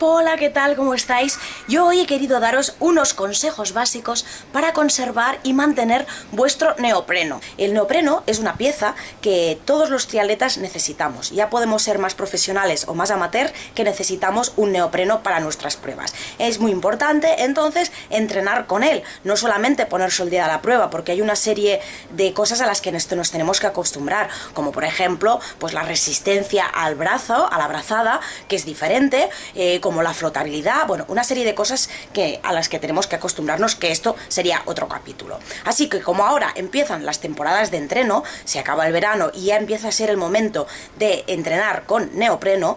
Hola, ¿qué tal? ¿Cómo estáis? Yo hoy he querido daros unos consejos básicos para conservar y mantener vuestro neopreno. El neopreno es una pieza que todos los triatletas necesitamos. Ya podemos ser más profesionales o más amateur, que necesitamos un neopreno para nuestras pruebas. Es muy importante, entonces, entrenar con él. No solamente ponerse el día de la prueba, porque hay una serie de cosas a las que nos tenemos que acostumbrar, como por ejemplo, pues la resistencia al brazo, a la brazada, que es diferente, como la flotabilidad, bueno, una serie de cosas a las que tenemos que acostumbrarnos, que esto sería otro capítulo. Así que como ahora empiezan las temporadas de entreno, se acaba el verano y ya empieza a ser el momento de entrenar con neopreno,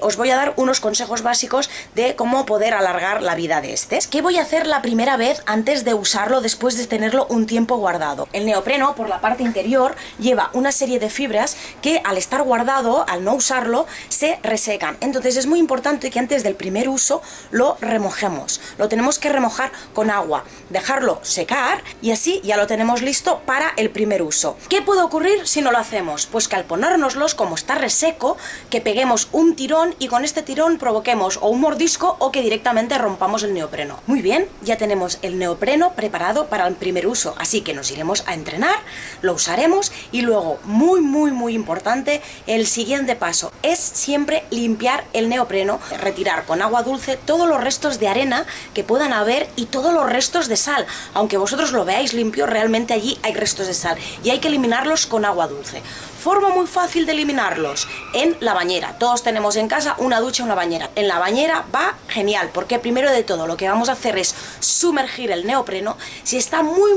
os voy a dar unos consejos básicos de cómo poder alargar la vida de este. ¿Qué voy a hacer la primera vez antes de usarlo, después de tenerlo un tiempo guardado? El neopreno, por la parte interior, lleva una serie de fibras que al estar guardado, al no usarlo, se resecan. Entonces es muy importante que antes del primer uso lo remojemos. Lo tenemos que remojar con agua, dejarlo secar y así ya lo tenemos listo para el primer uso. ¿Qué puede ocurrir si no lo hacemos? Pues que al ponérnoslos, como está reseco, que peguemos un tirón y con este tirón provoquemos o un mordisco o que directamente rompamos el neopreno. Muy bien, ya tenemos el neopreno preparado para el primer uso, así que nos iremos a entrenar, lo usaremos y luego, muy importante, el siguiente paso es siempre limpiar el neopreno, retirar con agua dulce todos los restos de arena que puedan haber y todos los restos de sal. Aunque vosotros lo veáis limpio, realmente allí hay restos de sal y hay que eliminarlos con agua dulce. Forma muy fácil de eliminarlos: en la bañera. Todos tenemos en casa una ducha, una bañera. En la bañera va genial, porque primero de todo lo que vamos a hacer es sumergir el neopreno. Si está muy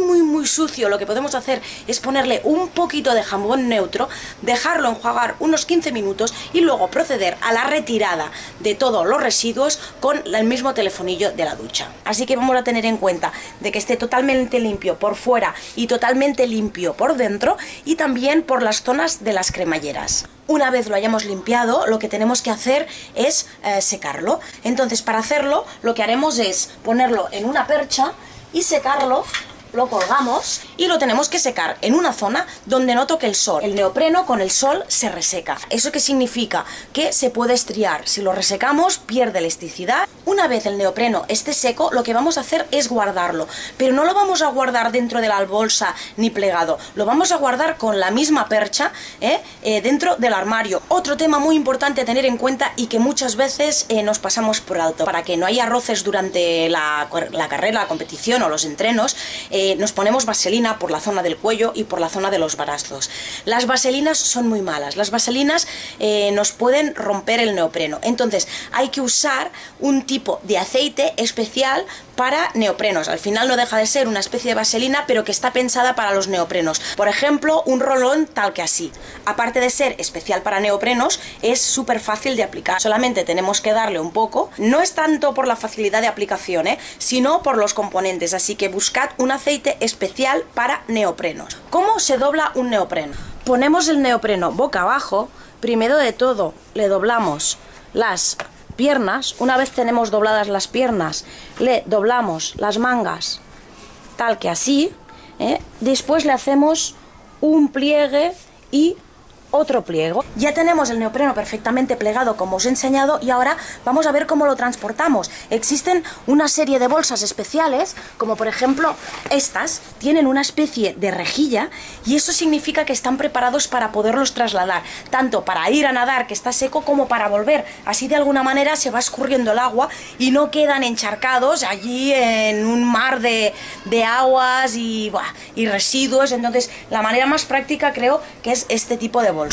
sucio, lo que podemos hacer es ponerle un poquito de jabón neutro, dejarlo enjuagar unos 15 minutos y luego proceder a la retirada de todos los residuos con el mismo telefonillo de la ducha. Así que vamos a tener en cuenta de que esté totalmente limpio por fuera y totalmente limpio por dentro, y también por las zonas de las cremalleras. Una vez lo hayamos limpiado, lo que tenemos que hacer es secarlo. Entonces, para hacerlo, lo que haremos es ponerlo en una percha y secarlo. Lo colgamos y lo tenemos que secar en una zona donde no toque el sol. El neopreno con el sol se reseca. ¿Eso qué significa? Que se puede estriar. Si lo resecamos, pierde elasticidad. Una vez el neopreno esté seco, lo que vamos a hacer es guardarlo. Pero no lo vamos a guardar dentro de la bolsa ni plegado. Lo vamos a guardar con la misma percha, dentro del armario. Otro tema muy importante a tener en cuenta y que muchas veces nos pasamos por alto. Para que no haya roces durante la carrera, la competición o los entrenos, nos ponemos vaselina por la zona del cuello y por la zona de los brazos. Las vaselinas son muy malas. Las vaselinas nos pueden romper el neopreno. Entonces hay que usar un tipo de aceite especial para neoprenos. Al final no deja de ser una especie de vaselina, pero que está pensada para los neoprenos. Por ejemplo, un rolón tal que así. Aparte de ser especial para neoprenos, es súper fácil de aplicar. Solamente tenemos que darle un poco. No es tanto por la facilidad de aplicación, sino por los componentes. Así que buscad un aceite especial para neoprenos. ¿Cómo se dobla un neopreno? Ponemos el neopreno boca abajo. Primero de todo, le doblamos las piernas. Una vez tenemos dobladas las piernas, le doblamos las mangas tal que así, después le hacemos un pliegue y otro pliego. Ya tenemos el neopreno perfectamente plegado, como os he enseñado, y ahora vamos a ver cómo lo transportamos. Existen una serie de bolsas especiales, como por ejemplo estas, tienen una especie de rejilla, y eso significa que están preparados para poderlos trasladar, tanto para ir a nadar, que está seco, como para volver. Así de alguna manera se va escurriendo el agua y no quedan encharcados allí en un mar de aguas y residuos. Entonces, la manera más práctica creo que es este tipo de bolsas.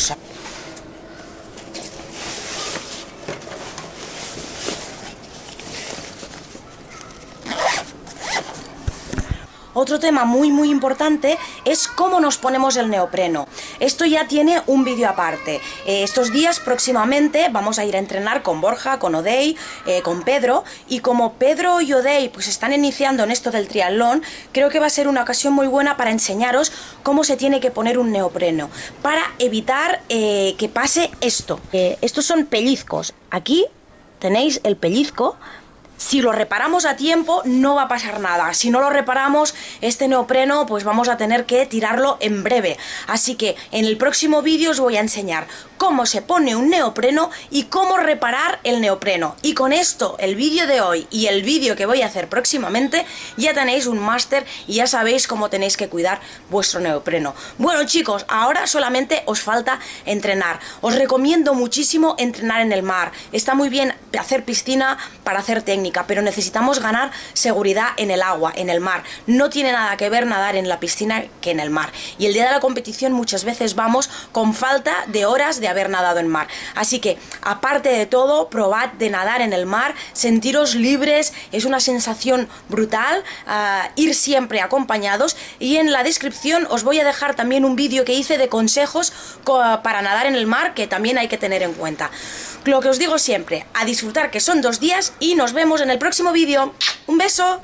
Otro tema muy importante es cómo nos ponemos el neopreno. Esto ya tiene un vídeo aparte. Estos días próximamente vamos a ir a entrenar con Borja, con Odey, con Pedro, y como Pedro y Odey pues están iniciando en esto del triatlón, creo que va a ser una ocasión muy buena para enseñaros cómo se tiene que poner un neopreno para evitar que pase esto. Estos son pellizcos. Aquí tenéis el pellizco. Si lo reparamos a tiempo no va a pasar nada. Si no lo reparamos, este neopreno pues vamos a tener que tirarlo en breve. Así que en el próximo vídeo os voy a enseñar cómo se pone un neopreno y cómo reparar el neopreno. Y con esto, el vídeo de hoy y el vídeo que voy a hacer próximamente, ya tenéis un máster y ya sabéis cómo tenéis que cuidar vuestro neopreno. Bueno chicos, ahora solamente os falta entrenar. Os recomiendo muchísimo entrenar en el mar. Está muy bien hacer piscina para hacer técnica, pero necesitamos ganar seguridad en el agua, en el mar. No tiene nada que ver nadar en la piscina que en el mar. Y el día de la competición muchas veces vamos con falta de horas de haber nadado en mar. Así que, aparte de todo, probad de nadar en el mar, sentiros libres, es una sensación brutal, ir siempre acompañados. Y en la descripción os voy a dejar también un vídeo que hice de consejos para nadar en el mar, que también hay que tener en cuenta. Lo que os digo siempre, a disfrutar, que son 2 días, y nos vemos en el próximo vídeo. ¡Un beso!